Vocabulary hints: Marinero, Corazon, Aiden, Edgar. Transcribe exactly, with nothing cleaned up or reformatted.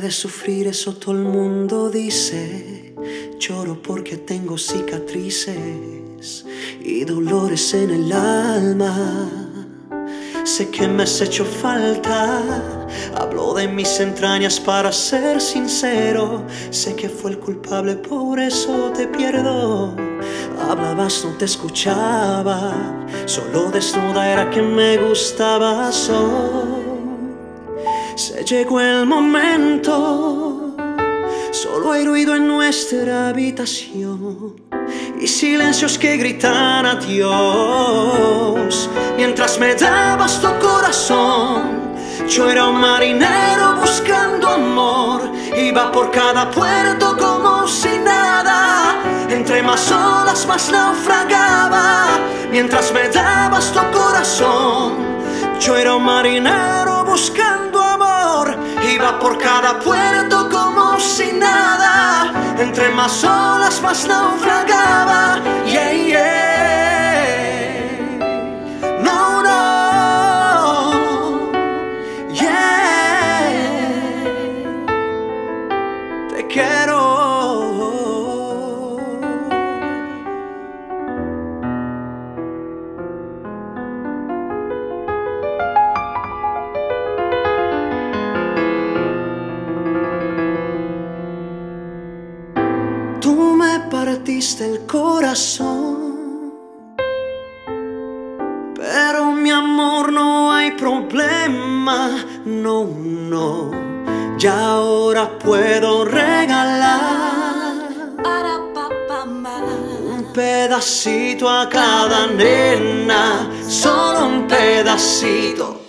de sufrir, eso todo el mundo dice. Lloro porque tengo cicatrices y dolores en el alma. Sé que me has hecho falta, hablo de mis entrañas para ser sincero. Sé que fue el culpable, por eso te pierdo. Hablabas, no te escuchaba, solo desnuda era que me gustabas. Oh, se llegó el momento, solo hay ruido en nuestra habitación y silencios que gritan adiós. Mientras me dabas tu corazón, yo era un marinero buscando amor. Iba por cada puerto como si nada, entre más olas más naufragaba. Mientras me dabas tu corazón, yo era un marinero buscando amor. Iba por cada puerto como si nada, entre más olas más naufragaba. Yeah, yeah. No, no. Yeah. Te quiero. Tú me partiste el corazón, pero mi amor no hay problema, no, no. Ya ahora puedo regalar un pedacito a cada nena, solo un pedacito.